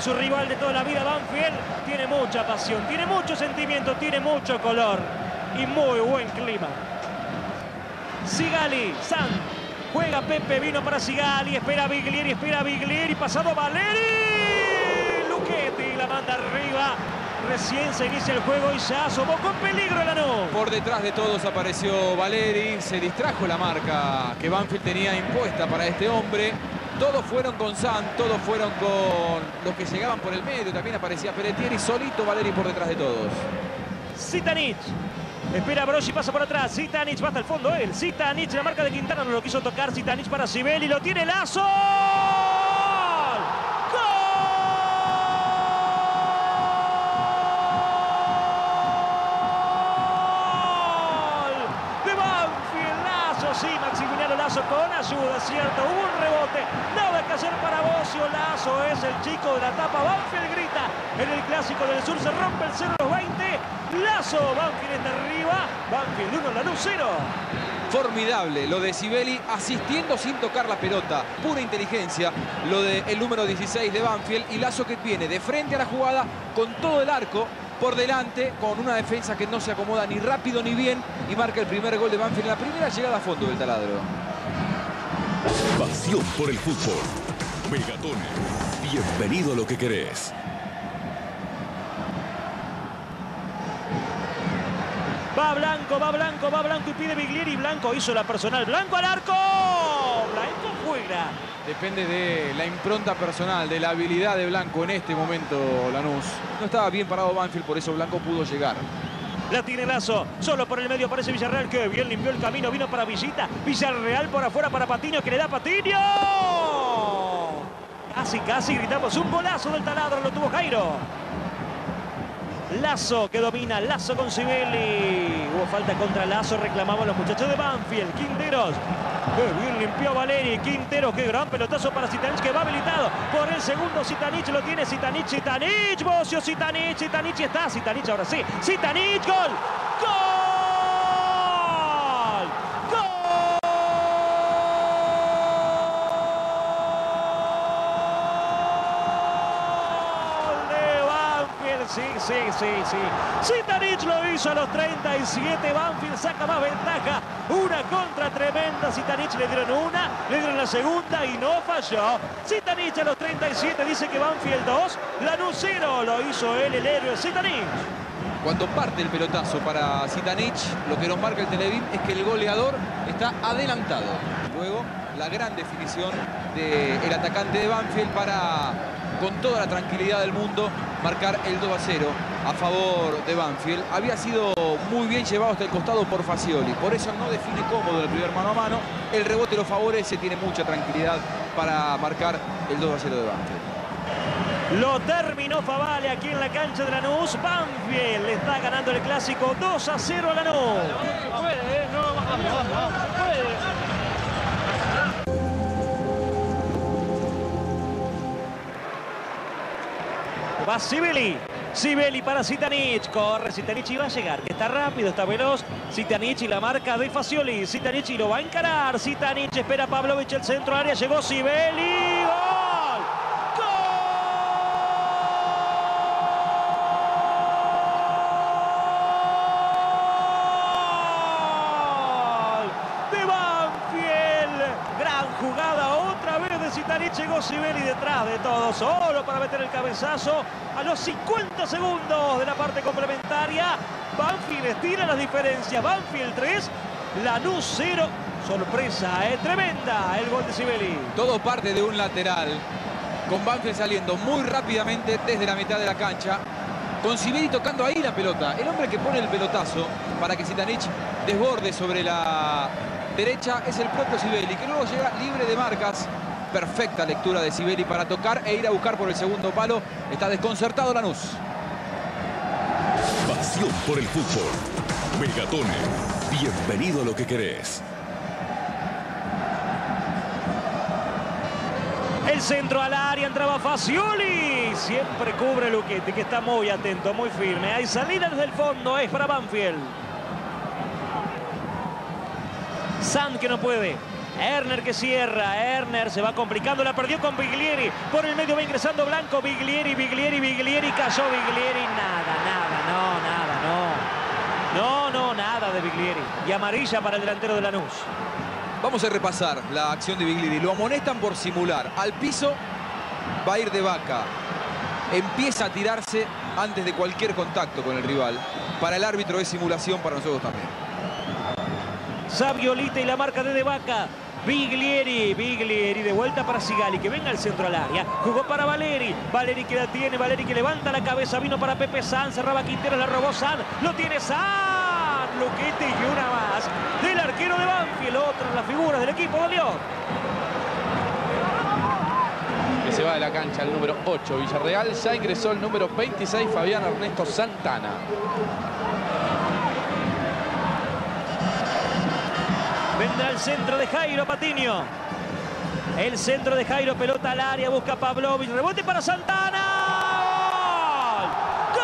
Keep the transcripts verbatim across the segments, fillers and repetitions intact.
y su rival de toda la vida, Banfield, tiene mucha pasión, tiene mucho sentimiento, tiene mucho color y muy buen clima. Sigali, San, juega Pepe, vino para Sigali, espera Biglieri, espera Biglieri, pasado Valeri, Luchetti la manda arriba. Recién se inicia el juego y ya asomó con peligro el Lanús. Por detrás de todos apareció Valeri, se distrajo la marca que Banfield tenía impuesta para este hombre. Todos fueron con San, todos fueron con los que llegaban por el medio. También aparecía Peretieri, solito Valeri por detrás de todos. Zitanich. Espera Broschi, pasa por atrás. Zitanich va hasta el fondo él. Zitanich, la marca de Quintana no lo quiso tocar. Zitanich para Sibeli, lo tiene Lazo. Sí, Maximiliano Lazo con ayuda, cierto, hubo un rebote, nada que hacer para Bossio, Lazo es el chico de la tapa, Banfield grita, en el Clásico del Sur se rompe el cero veinte, Lazo, Banfield está arriba, Banfield uno, Lanús cero. Formidable lo de Sibeli, asistiendo sin tocar la pelota, pura inteligencia, lo del número dieciséis de Banfield, y Lazo que viene de frente a la jugada con todo el arco, por delante, con una defensa que no se acomoda ni rápido ni bien, y marca el primer gol de Banfield en la primera llegada a fondo del taladro. Pasión por el fútbol. Megatone. Bienvenido a lo que querés. Va Blanco, va Blanco, va Blanco y pide Biglieri. Blanco hizo la personal. Blanco al arco. Blanco juega. Depende de la impronta personal, de la habilidad de Blanco en este momento, Lanús. No estaba bien parado Banfield, por eso Blanco pudo llegar. La tiene Lazo, solo por el medio aparece Villarreal, que bien limpió el camino, vino para Villita. Villarreal por afuera para Patiño, que le da Patiño. Casi, casi gritamos, un golazo del taladro, lo tuvo Jairo. Lazo que domina, Lazo con Sibeli. Hubo falta contra Lazo, reclamaban los muchachos de Banfield. Quinteros. Qué bien limpió Valeri, Quintero, qué gran pelotazo para Zitanich, que va habilitado por el segundo. Zitanich lo tiene, Zitanich, Zitanich, Bossio, Zitanich, Zitanich está, Zitanich ahora sí, Zitanich, gol, gol, gol de Banfield, sí, sí, sí, sí, Zitanich lo hizo a los treinta y siete, Banfield saca más ventaja. Una contra tremenda, Zitanich le dieron una, le dieron la segunda y no falló. Zitanich a los treinta y siete dice que Banfield dos, Lanús cero, lo hizo él, el héroe Zitanich. Cuando parte el pelotazo para Zitanich, lo que nos marca el Televid es que el goleador está adelantado. Luego, la gran definición del atacante de Banfield para, con toda la tranquilidad del mundo, marcar el dos a cero a favor de Banfield. Había sido muy bien llevado hasta el costado por Facioli, por eso no define cómodo el primer mano a mano, el rebote lo favorece, tiene mucha tranquilidad para marcar el dos a cero de Banfield. Lo terminó Favale aquí en la cancha de Lanús. Banfield está ganando el Clásico dos a cero a Lanús. Va Sibeli. Sibeli para Zitanich, corre Zitanich y va a llegar, que está rápido, está veloz. Zitanich y la marca de Facioli, Zitanich y lo va a encarar, Zitanich espera Pavlovich, el centro área, llegó Sibeli, ¡gol! ¡Gol! ¡De Banfield! Gran jugada, otra vez de Zitanich, llegó Sibeli detrás de todo, solo para meter el cabezazo. A los cincuenta segundos de la parte complementaria, Banfield estira las diferencias. Banfield tres, Lanús cero. Sorpresa, ¿eh? Tremenda el gol de Sibeli. Todo parte de un lateral, con Banfield saliendo muy rápidamente desde la mitad de la cancha, con Sibeli tocando ahí la pelota. El hombre que pone el pelotazo para que Zitanich desborde sobre la derecha es el propio Sibeli, que luego llega libre de marcas. Perfecta lectura de Sibeli para tocar e ir a buscar por el segundo palo. Está desconcertado Lanús. Pasión por el fútbol. Megatone. Bienvenido a lo que querés. El centro al área, entraba Facioli. Siempre cubre Luchetti, que está muy atento, muy firme. Hay salida desde el fondo, es para Banfield. San que no puede. Herner que cierra, Herner se va complicando, la perdió con Biglieri, por el medio va ingresando Blanco, Biglieri, Biglieri, Biglieri, cayó Biglieri, nada, nada, no, nada, no, no, no, nada de Biglieri, y amarilla para el delantero de Lanús. Vamos a repasar la acción de Biglieri, lo amonestan por simular, al piso va a ir de vaca, empieza a tirarse antes de cualquier contacto con el rival, para el árbitro es simulación, para nosotros también. Saviolita y la marca de De Vaca. Biglieri, Biglieri de vuelta para Sigali, que venga al centro al área. Jugó para Valeri, Valeri que la tiene, Valeri que levanta la cabeza, vino para Pepe San, cerraba Quintero, la robó San, lo tiene San, Luquete y una más del arquero de Banfield, otro en las figuras del equipo de León. Que se va de la cancha el número ocho, Villarreal, ya ingresó el número veintiséis, Fabián Ernesto Santana. Vendrá el centro de Jairo Patiño. El centro de Jairo, pelota al área, busca Pavlovich, rebote para Santana. ¡Gol!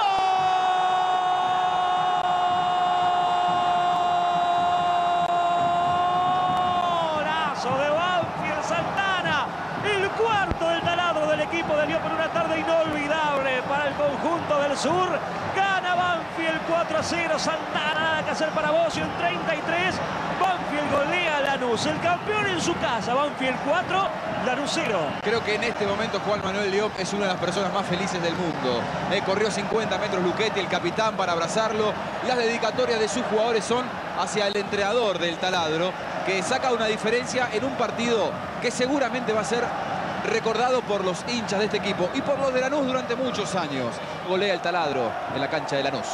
¡Golazo de Banfield Santana! El cuarto del taladro del equipo de Liop en una tarde inolvidable para el conjunto del sur. Gana Banfield cuatro a cero. Santana, nada que hacer para Bossio en treinta y tres. Banfield golea a Lanús, el campeón en su casa. Banfield cuatro, Lanús cero. Creo que en este momento Juan Manuel Liop es una de las personas más felices del mundo. Eh, corrió cincuenta metros Luquetti, el capitán, para abrazarlo. Las dedicatorias de sus jugadores son hacia el entrenador del taladro, que saca una diferencia en un partido que seguramente va a ser recordado por los hinchas de este equipo y por los de Lanús durante muchos años. Golea el taladro en la cancha de Lanús.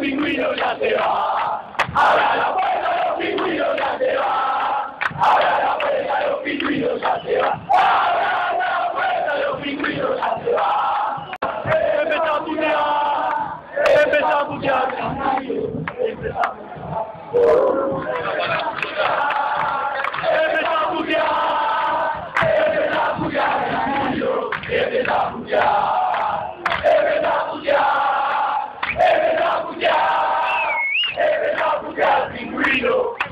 Pingüino ya se va, abra la puerta, los pingüinos ya se va, abra la puerta, los pingüinos ya se va, abra la puerta, los pingüinos ya se va. Empezá a putear, empezá a putear, empezá a putear, empezá a putear, empezá a putear.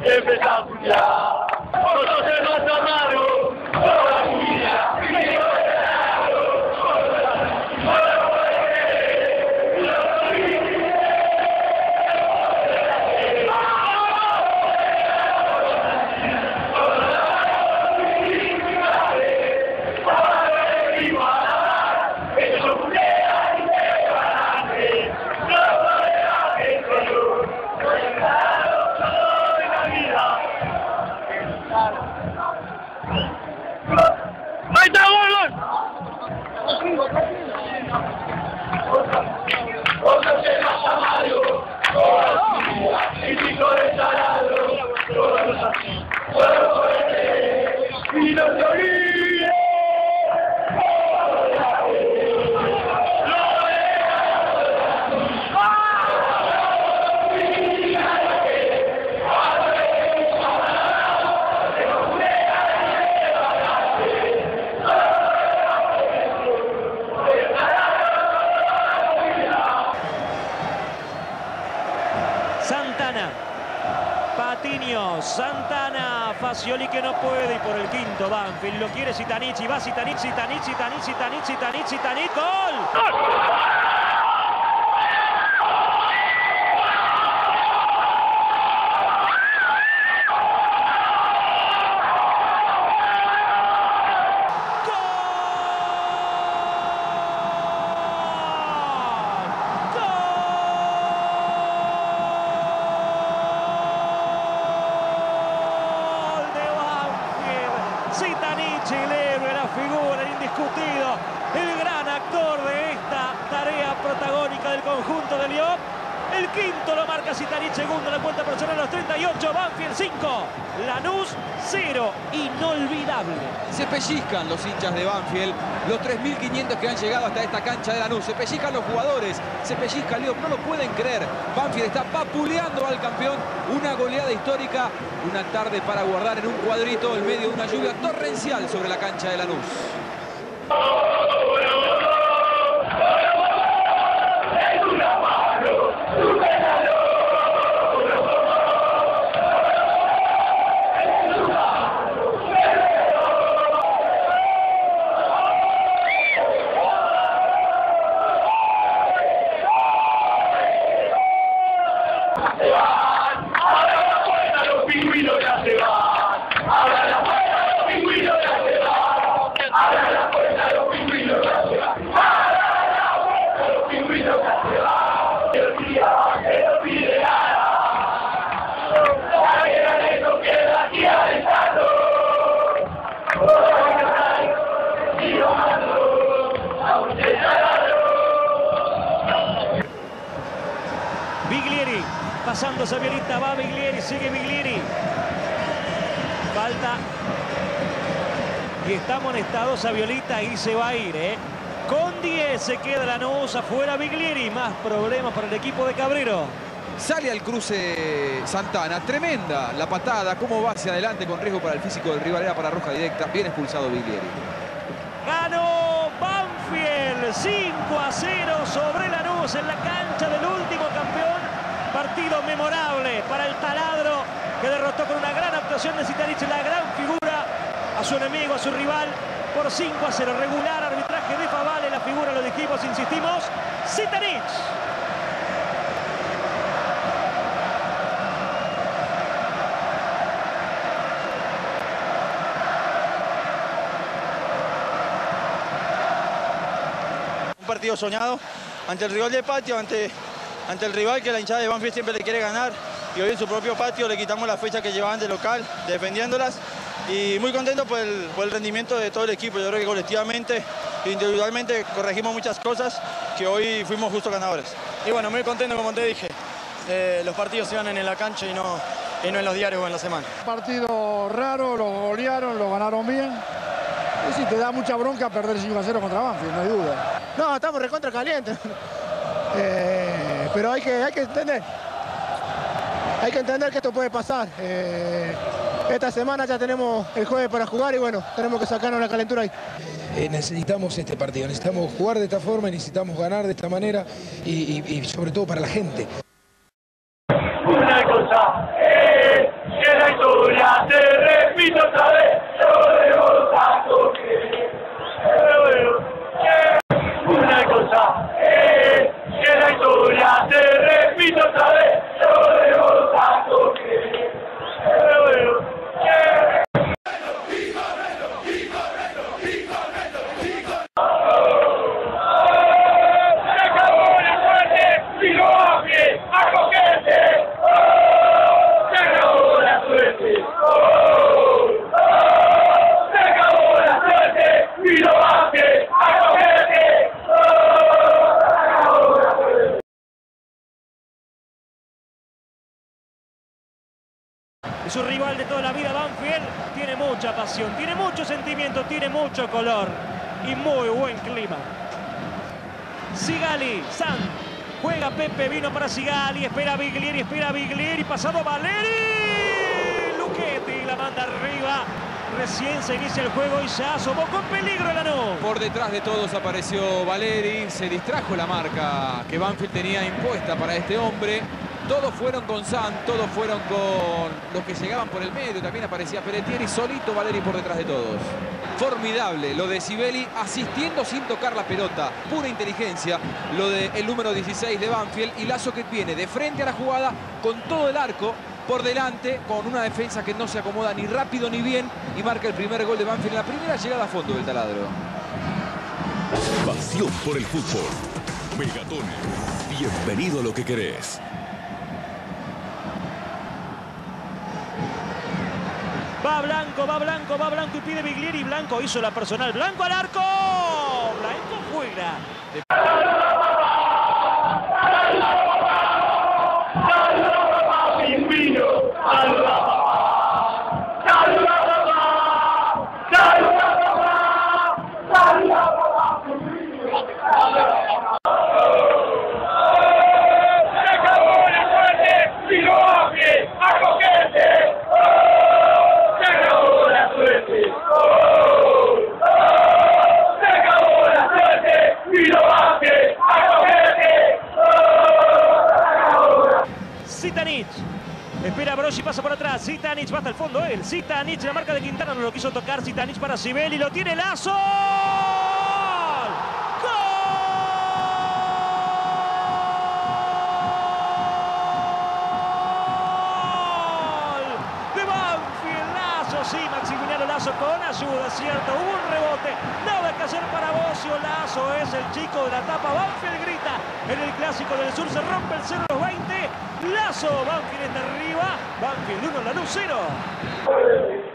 Empezá a putear, por los demás amados, por la vida, por el ganado, por la vida, ¡ahí está, Gordon! ¡Otra se va a Mario! ¡Y pico de salado! ¡Y no se olvide! Santana, Facioli que no puede y por el quinto Banfield, lo quiere Zitanich y va Zitanich, Zitanich, Zitanich, Zitanich, Zitanich, Zitanich, ¡gol! ¡Gol! Zitanich, el héroe, la figura, el indiscutido, el gran actor de esta tarea protagónica del conjunto de Liop. El quinto lo marca Zitanich, segundo la cuenta personal, los treinta y ocho, Banfield cinco, Lanús cero, inolvidable. Se pellizcan los hinchas de Banfield, los tres mil quinientos que han llegado hasta esta cancha de Lanús, se pellizcan los jugadores, se pellizca Liop, no lo pueden creer. Banfield está vapuleando al campeón, una goleada histórica, una tarde para guardar en un cuadrito en medio de una lluvia torrencial sobre la cancha de Lanús. ¡Suscríbete al canal! Biglieri, pasando Sabiolita, va Biglieri, sigue Biglieri. Falta. Y está amonestado Sabiolita y se va a ir, ¿eh? Con diez se queda Lanús, afuera Biglieri. Más problemas para el equipo de Cabrero. Sale al cruce Santana. Tremenda la patada. Cómo va hacia adelante con riesgo para el físico del rival. Era para roja directa. Bien expulsado Biglieri. Ganó Banfield. cinco a cero sobre Lanús en la cancha del último campeón. Partido memorable para el taladro, que derrotó con una gran actuación de Zitanich, la gran figura, a su enemigo, a su rival, por cinco a cero. Regular arbitraje de Favale, la figura, lo dijimos, insistimos, Zitanich. Un partido soñado ante el rival de patio, ante, ante el rival que la hinchada de Banfield siempre le quiere ganar. Y hoy en su propio patio le quitamos las fechas que llevaban de local, defendiéndolas. Y muy contento por el, por el rendimiento de todo el equipo. Yo creo que colectivamente, individualmente, corregimos muchas cosas que hoy fuimos justos ganadores. Y bueno, muy contento, como te dije. Eh, los partidos se van en la cancha y no, y no en los diarios o en la semana. Partido raro, lo golearon, lo ganaron bien. Y sí, te da mucha bronca perder cinco a cero contra Banfield, no hay duda. No, estamos recontra calientes. eh, pero hay que, hay que entender. Hay que entender que esto puede pasar. Eh, esta semana ya tenemos el jueves para jugar y bueno, tenemos que sacarnos la calentura ahí. Eh, necesitamos este partido, necesitamos jugar de esta forma y necesitamos ganar de esta manera y, y, y sobre todo para la gente. Una cosa es que la historia se repite otra vez. Una cosa es que la historia se repite otra vez. Su rival de toda la vida, Banfield, tiene mucha pasión, tiene mucho sentimiento, tiene mucho color y muy buen clima. Sigali, San, juega Pepe, vino para Sigali, espera Biglieri, espera Biglieri, pasado Valeri, Luchetti, la manda arriba. Recién se inicia el juego y se asomó con peligro el Lanús. Por detrás de todos apareció Valeri, se distrajo la marca que Banfield tenía impuesta para este hombre. Todos fueron con San, todos fueron con los que llegaban por el medio. También aparecía Peretieri, solito Valeri por detrás de todos. Formidable lo de Sibeli, asistiendo sin tocar la pelota. Pura inteligencia lo del número dieciséis de Banfield. Y Lazo, que viene de frente a la jugada con todo el arco por delante, con una defensa que no se acomoda ni rápido ni bien. Y marca el primer gol de Banfield en la primera llegada a fondo del taladro. Pasión por el fútbol. Megatone, bienvenido a lo que querés. Va Blanco, va Blanco, va Blanco y pide Biglieri. Blanco hizo la personal. Blanco al arco. Blanco fuera. Espera Brosi, pasa por atrás, Zitanich va hasta el fondo él, Zitanich, la marca de Quintana no lo quiso tocar, Zitanich para Sibeli, lo tiene Lazo. ¡Gol! De Banfield, Lazo, sí, Maximiliano Lazo con ayuda, cierto, hubo un rebote, nada que hacer para Bossio, Lazo es el chico de la tapa, Banfield grita, en el Clásico del Sur se rompe el cero veinte. Lazo, Banfield está arriba, Banfield uno, Lanús cero.